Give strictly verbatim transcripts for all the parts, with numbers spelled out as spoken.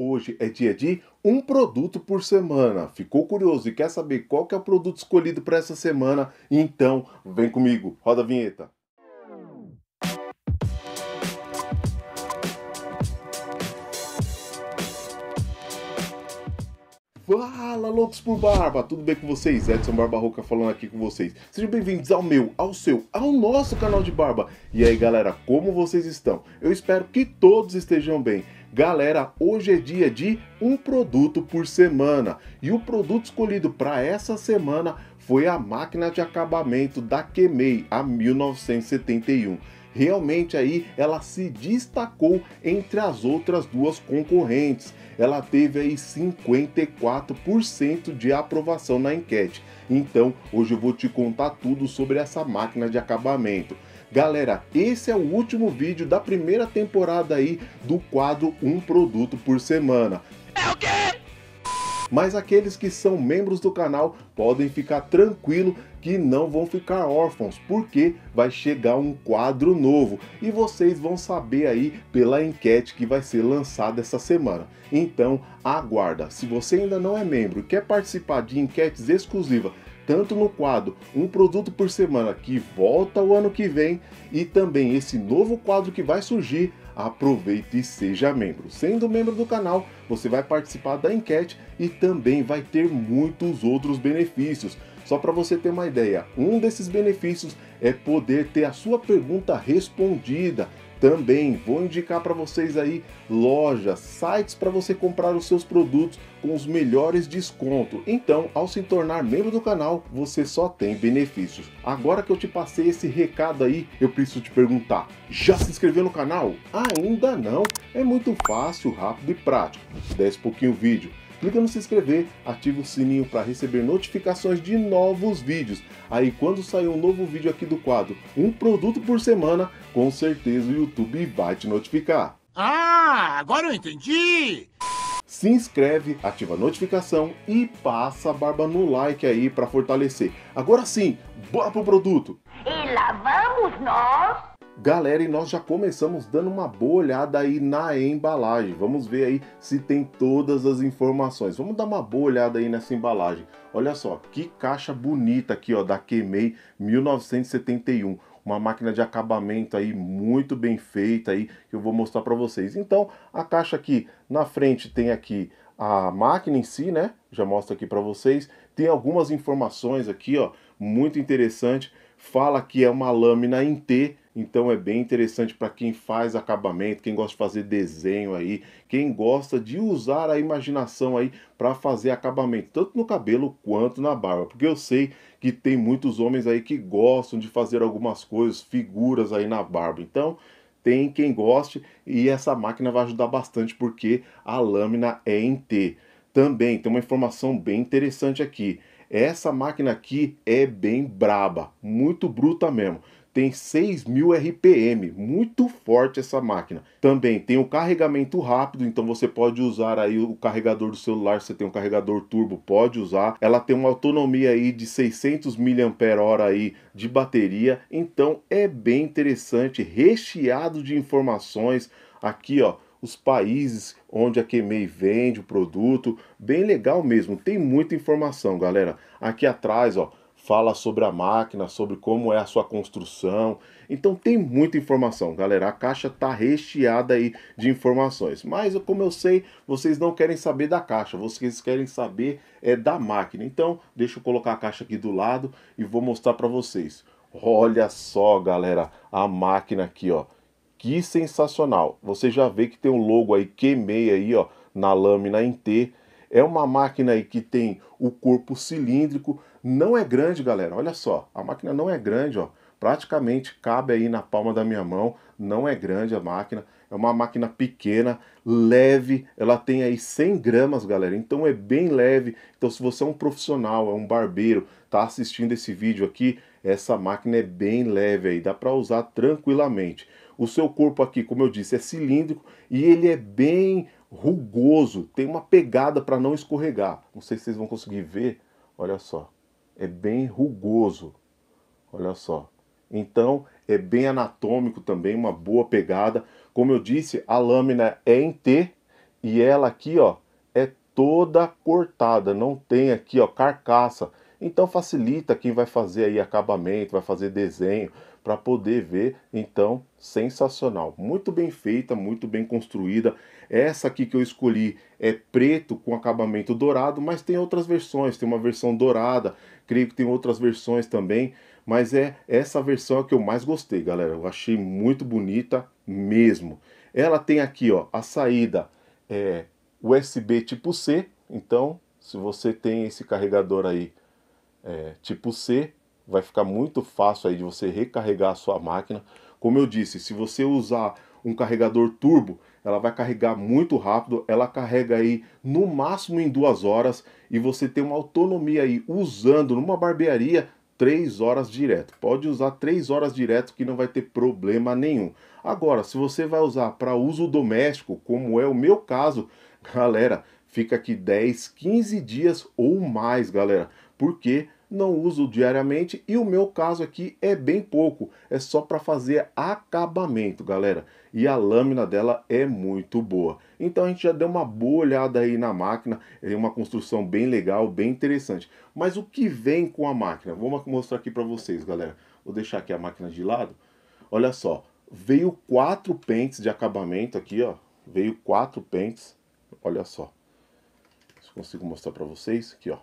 Hoje é dia de um produto por semana. Ficou curioso e quer saber qual que é o produto escolhido para essa semana? Então vem comigo, roda a vinheta. Fala, loucos por barba! Tudo bem com vocês? Edson Barba Roucca falando aqui com vocês. Sejam bem-vindos ao meu, ao seu, ao nosso canal de barba. E aí, galera, como vocês estão? Eu espero que todos estejam bem. Galera, hoje é dia de um produto por semana. E o produto escolhido para essa semana foi a máquina de acabamento da Kemei, a mil novecentos e setenta e um. Realmente aí ela se destacou entre as outras duas concorrentes. Ela teve aí cinquenta e quatro por cento de aprovação na enquete. Então hoje eu vou te contar tudo sobre essa máquina de acabamento. Galera, esse é o último vídeo da primeira temporada aí do quadro Um Produto por Semana. É o quê? Mas aqueles que são membros do canal podem ficar tranquilo que não vão ficar órfãos, porque vai chegar um quadro novo e vocês vão saber aí pela enquete que vai ser lançada essa semana. Então aguarda. Se você ainda não é membro e quer participar de enquetes exclusivas, tanto no quadro Um Produto por Semana, que volta o ano que vem, e também esse novo quadro que vai surgir, aproveite e seja membro. Sendo membro do canal, você vai participar da enquete e também vai ter muitos outros benefícios. Só para você ter uma ideia, um desses benefícios é poder ter a sua pergunta respondida. Também vou indicar para vocês aí lojas, sites para você comprar os seus produtos com os melhores descontos. Então, ao se tornar membro do canal, você só tem benefícios. Agora que eu te passei esse recado aí, eu preciso te perguntar: já se inscreveu no canal? Ainda não? É muito fácil, rápido e prático. Desce um pouquinho o vídeo, clica no se inscrever, ativa o sininho para receber notificações de novos vídeos. Aí quando sair um novo vídeo aqui do quadro Um Produto por Semana, com certeza o YouTube vai te notificar. Ah, agora eu entendi! Se inscreve, ativa a notificação e passa a barba no like aí para fortalecer. Agora sim, bora pro produto! E lá vamos nós! Galera, e nós já começamos dando uma boa olhada aí na embalagem. Vamos ver aí se tem todas as informações. Vamos dar uma boa olhada aí nessa embalagem. Olha só, que caixa bonita aqui, ó, da Kemei mil novecentos e setenta e um. Uma máquina de acabamento aí muito bem feita aí, que eu vou mostrar para vocês. Então, a caixa aqui na frente tem aqui a máquina em si, né? Já mostro aqui para vocês. Tem algumas informações aqui, ó, muito interessante. Fala que é uma lâmina em T, então é bem interessante para quem faz acabamento, quem gosta de fazer desenho aí, quem gosta de usar a imaginação aí para fazer acabamento, tanto no cabelo quanto na barba, porque eu sei que tem muitos homens aí que gostam de fazer algumas coisas, figuras aí na barba. Então tem quem goste e essa máquina vai ajudar bastante porque a lâmina é em T. Também tem uma informação bem interessante aqui. Essa máquina aqui é bem braba, muito bruta mesmo. Tem seis mil R P M, muito forte essa máquina. Também tem o carregamento rápido, então você pode usar aí o carregador do celular, se você tem um carregador turbo, pode usar. Ela tem uma autonomia aí de seiscentos miliampères-hora aí de bateria, então é bem interessante, recheado de informações. Aqui, ó, os países onde a Kemei vende o produto, bem legal mesmo, tem muita informação, galera. Aqui atrás, ó, fala sobre a máquina, sobre como é a sua construção. Então tem muita informação, galera. A caixa tá recheada aí de informações. Mas como eu sei, vocês não querem saber da caixa, vocês querem saber é da máquina. Então deixa eu colocar a caixa aqui do lado e vou mostrar para vocês. Olha só, galera, a máquina aqui, ó. Que sensacional! Você já vê que tem um logo aí Kemei aí, ó, na lâmina em T. É uma máquina aí que tem o corpo cilíndrico, não é grande, galera, olha só, a máquina não é grande, ó, praticamente cabe aí na palma da minha mão, não é grande a máquina, é uma máquina pequena, leve, ela tem aí cem gramas, galera, então é bem leve. Então se você é um profissional, é um barbeiro, tá assistindo esse vídeo aqui, essa máquina é bem leve aí, dá para usar tranquilamente. O seu corpo aqui, como eu disse, é cilíndrico e ele é bem rugoso, tem uma pegada para não escorregar. Não sei se vocês vão conseguir ver, olha só, é bem rugoso, olha só. Então é bem anatômico também, uma boa pegada. Como eu disse, a lâmina é em T E ela aqui, ó, é toda cortada, não tem aqui, ó, carcaça. Então facilita quem vai fazer aí acabamento, vai fazer desenho, para poder ver. Então, sensacional. Muito bem feita, muito bem construída. Essa aqui que eu escolhi é preto com acabamento dourado, mas tem outras versões. Tem uma versão dourada, creio que tem outras versões também. Mas é essa versão que eu mais gostei, galera. Eu achei muito bonita mesmo. Ela tem aqui, ó, a saída é, U S B tipo C. Então, se você tem esse carregador aí é, tipo C, vai ficar muito fácil aí de você recarregar a sua máquina. Como eu disse, se você usar um carregador turbo, ela vai carregar muito rápido. Ela carrega aí no máximo em duas horas. E você tem uma autonomia aí, usando numa barbearia, três horas direto. Pode usar três horas direto que não vai ter problema nenhum. Agora, se você vai usar para uso doméstico, como é o meu caso, galera, fica aqui dez, quinze dias ou mais, galera. Porque não uso diariamente, e o meu caso aqui é bem pouco, é só para fazer acabamento, galera. E a lâmina dela é muito boa. Então a gente já deu uma boa olhada aí na máquina, é uma construção bem legal, bem interessante. Mas o que vem com a máquina? Vou mostrar aqui para vocês, galera. Vou deixar aqui a máquina de lado. Olha só, veio quatro pentes de acabamento aqui, ó. Veio quatro pentes, olha só. Se eu consigo mostrar para vocês, aqui, ó.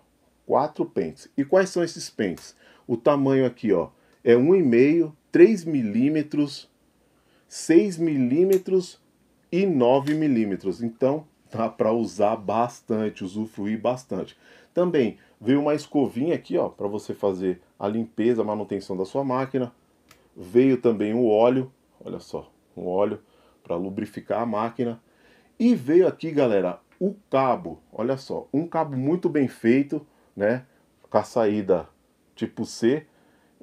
Quatro pentes. E quais são esses pentes? O tamanho aqui, ó, é um e meio, três milímetros, seis milímetros e nove milímetros. Então, dá para usar bastante, usufruir bastante. Também veio uma escovinha aqui, ó, para você fazer a limpeza, a manutenção da sua máquina. Veio também o óleo, olha só, um óleo para lubrificar a máquina. E veio aqui, galera, o cabo, olha só, um cabo muito bem feito, né, com a saída tipo C.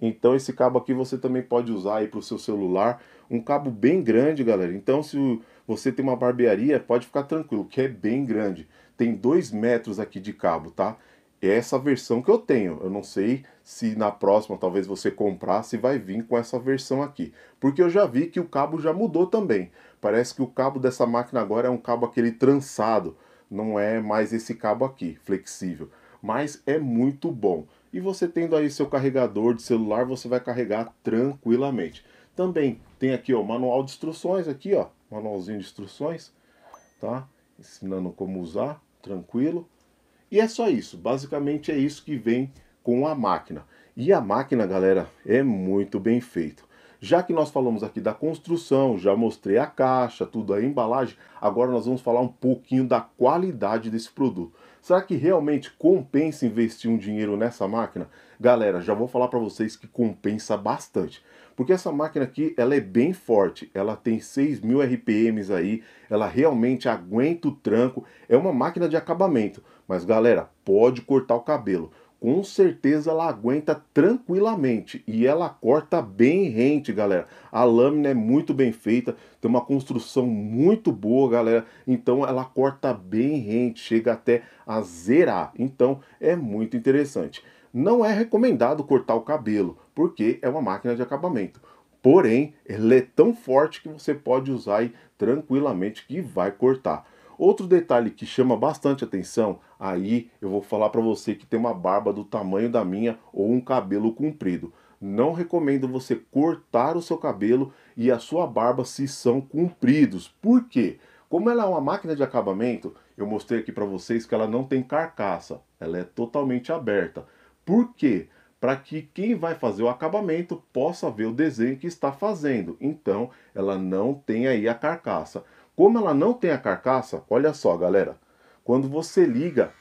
Então esse cabo aqui você também pode usar aí para o seu celular. Um cabo bem grande, galera. Então se você tem uma barbearia, pode ficar tranquilo, que é bem grande. Tem dois metros aqui de cabo, tá? É essa versão que eu tenho. Eu não sei se na próxima, talvez você comprasse, vai vir com essa versão aqui. Porque eu já vi que o cabo já mudou também. Parece que o cabo dessa máquina agora é um cabo aquele trançado. Não é mais esse cabo aqui, flexível. Mas é muito bom. E você tendo aí seu carregador de celular, você vai carregar tranquilamente. Também tem aqui o manual de instruções, aqui ó, manualzinho de instruções, tá? Ensinando como usar, tranquilo. E é só isso, basicamente é isso que vem com a máquina. E a máquina, galera, é muito bem feito. Já que nós falamos aqui da construção, já mostrei a caixa, tudo, a embalagem, agora nós vamos falar um pouquinho da qualidade desse produto. Será que realmente compensa investir um dinheiro nessa máquina? Galera, já vou falar para vocês que compensa bastante. Porque essa máquina aqui, ela é bem forte. Ela tem seis mil R P Ms aí. Ela realmente aguenta o tranco. É uma máquina de acabamento. Mas galera, pode cortar o cabelo. Com certeza ela aguenta tranquilamente e ela corta bem rente, galera. A lâmina é muito bem feita, tem uma construção muito boa, galera. Então ela corta bem rente, chega até a zerar. Então é muito interessante. Não é recomendado cortar o cabelo, porque é uma máquina de acabamento. Porém, ela é tão forte que você pode usar aí tranquilamente que vai cortar. Outro detalhe que chama bastante atenção, aí eu vou falar para você que tem uma barba do tamanho da minha ou um cabelo comprido. Não recomendo você cortar o seu cabelo e a sua barba se são compridos. Por quê? Como ela é uma máquina de acabamento, eu mostrei aqui para vocês que ela não tem carcaça. Ela é totalmente aberta. Por quê? Para que quem vai fazer o acabamento possa ver o desenho que está fazendo. Então, ela não tem aí a carcaça. Como ela não tem a carcaça, olha só, galera, quando você liga,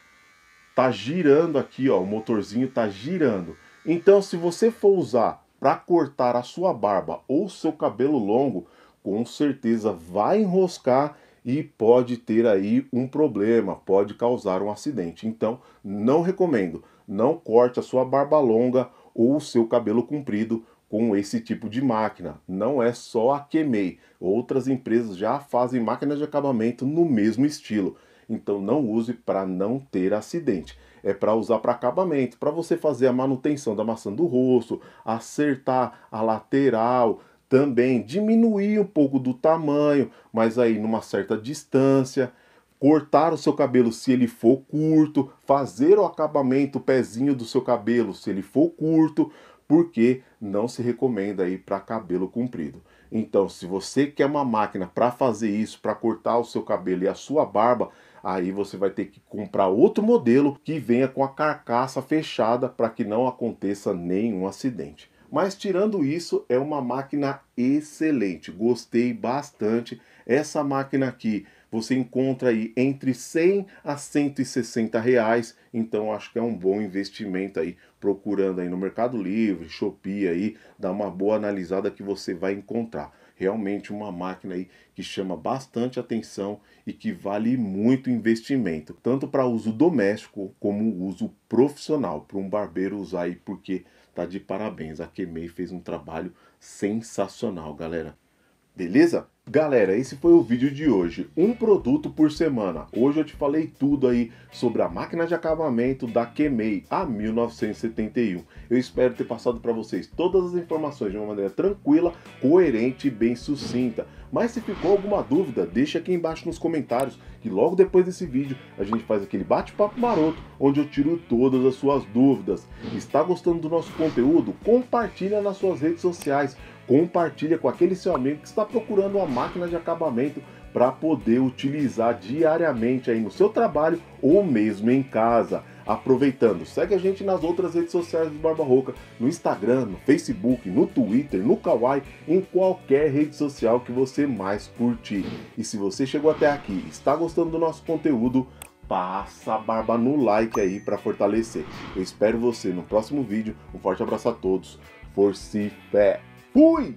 tá girando aqui, ó, o motorzinho tá girando. Então, se você for usar para cortar a sua barba ou seu cabelo longo, com certeza vai enroscar e pode ter aí um problema, pode causar um acidente. Então, não recomendo, não corte a sua barba longa ou o seu cabelo comprido com esse tipo de máquina. Não é só a Kemei, outras empresas já fazem máquinas de acabamento no mesmo estilo. Então não use para não ter acidente. É para usar para acabamento, para você fazer a manutenção da maçã do rosto, acertar a lateral, também diminuir um pouco do tamanho, mas aí numa certa distância. cortar o seu cabelo se ele for curto, fazer o acabamento, o pezinho do seu cabelo se ele for curto, porque não se recomenda aí para cabelo comprido. Então, se você quer uma máquina para fazer isso, para cortar o seu cabelo e a sua barba, aí você vai ter que comprar outro modelo que venha com a carcaça fechada para que não aconteça nenhum acidente. Mas tirando isso, é uma máquina excelente, gostei bastante. Essa máquina aqui você encontra aí entre cem a cento e sessenta reais, então acho que é um bom investimento aí, procurando aí no Mercado Livre, Shopee aí, dá uma boa analisada que você vai encontrar. Realmente uma máquina aí que chama bastante atenção e que vale muito investimento, tanto para uso doméstico como uso profissional, para um barbeiro usar aí, porque tá de parabéns, a Kemei fez um trabalho sensacional, galera. Beleza? Galera, esse foi o vídeo de hoje, um produto por semana. Hoje eu te falei tudo aí sobre a máquina de acabamento da Kemei a mil novecentos e setenta e um. Eu espero ter passado para vocês todas as informações de uma maneira tranquila, coerente e bem sucinta. Mas se ficou alguma dúvida, deixa aqui embaixo nos comentários, que logo depois desse vídeo a gente faz aquele bate-papo maroto, onde eu tiro todas as suas dúvidas. Está gostando do nosso conteúdo? Compartilha nas suas redes sociais. Compartilha com aquele seu amigo que está procurando uma máquina de acabamento para poder utilizar diariamente aí no seu trabalho ou mesmo em casa. Aproveitando, segue a gente nas outras redes sociais do Barba Roucca, no Instagram, no Facebook, no Twitter, no Kawaii, em qualquer rede social que você mais curtir. E se você chegou até aqui e está gostando do nosso conteúdo, passa a barba no like aí para fortalecer. Eu espero você no próximo vídeo. Um forte abraço a todos. Força e fé! Fui!